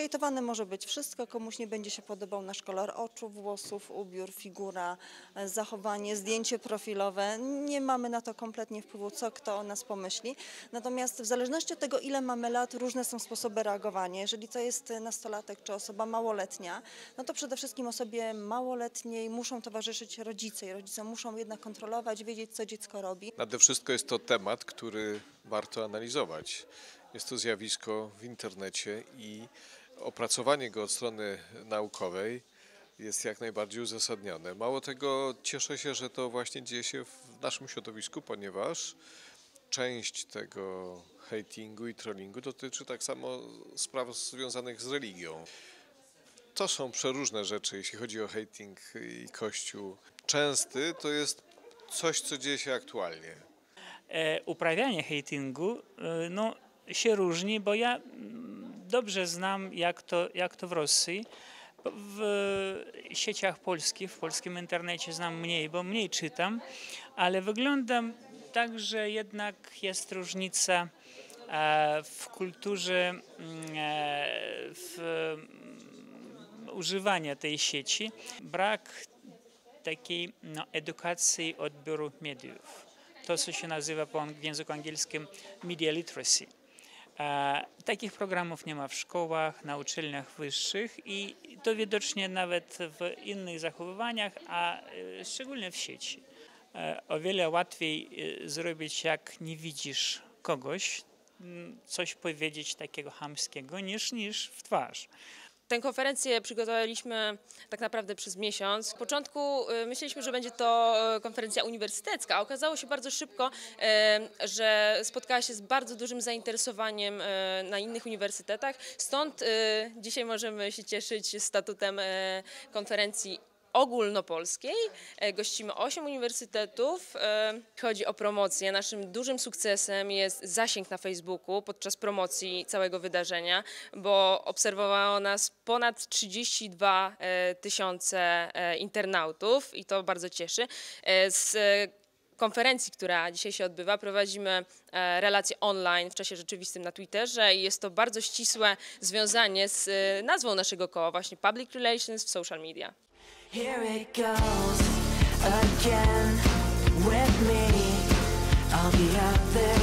hejtowane może być wszystko, komuś nie będzie się podobał nasz kolor oczu, włosów, ubiór, figura, zachowanie, zdjęcie profilowe. Nie mamy na to kompletnie wpływu, co kto o nas pomyśli. Natomiast w zależności od tego, ile mamy lat, różne są sposoby reagowania. Jeżeli to jest nastolatek czy osoba małoletnia, no to przede wszystkim osobie małoletniej muszą towarzyszyć rodzice i rodzice muszą jednak kontrolować, wiedzieć, co dziecko robi. Nade wszystko jest to temat, który warto analizować. Jest to zjawisko w internecie i opracowanie go od strony naukowej jest jak najbardziej uzasadnione. Mało tego, cieszę się, że to właśnie dzieje się w naszym środowisku, ponieważ część tego hejtingu i trollingu dotyczy tak samo spraw związanych z religią. To są przeróżne rzeczy, jeśli chodzi o hejting i Kościół. Częsty to jest coś, co dzieje się aktualnie. Uprawianie hejtingu no, się różni, bo ja dobrze znam, jak to w Rosji. W sieciach polskich, w polskim internecie znam mniej, bo mniej czytam, ale wygląda tak, że jednak jest różnica w kulturze, w używania tej sieci. Brak takiej no, edukacji odbioru mediów. To, co się nazywa w języku angielskim media literacy. Takich programów nie ma w szkołach, na uczelniach wyższych i to widocznie nawet w innych zachowaniach, a szczególnie w sieci. O wiele łatwiej zrobić, jak nie widzisz kogoś, coś powiedzieć takiego chamskiego, niż w twarz. Tę konferencję przygotowaliśmy tak naprawdę przez miesiąc. W początku myśleliśmy, że będzie to konferencja uniwersytecka, a okazało się bardzo szybko, że spotkała się z bardzo dużym zainteresowaniem na innych uniwersytetach. Stąd dzisiaj możemy się cieszyć statutem konferencji ogólnopolskiej. Gościmy 8 uniwersytetów. Chodzi o promocję. Naszym dużym sukcesem jest zasięg na Facebooku podczas promocji całego wydarzenia, bo obserwowało nas ponad 32 000 internautów i to bardzo cieszy. Z konferencji, która dzisiaj się odbywa, prowadzimy relacje online w czasie rzeczywistym na Twitterze i jest to bardzo ścisłe związanie z nazwą naszego koła, właśnie Public Relations w Social Media. Here it goes again with me. I'll be out there.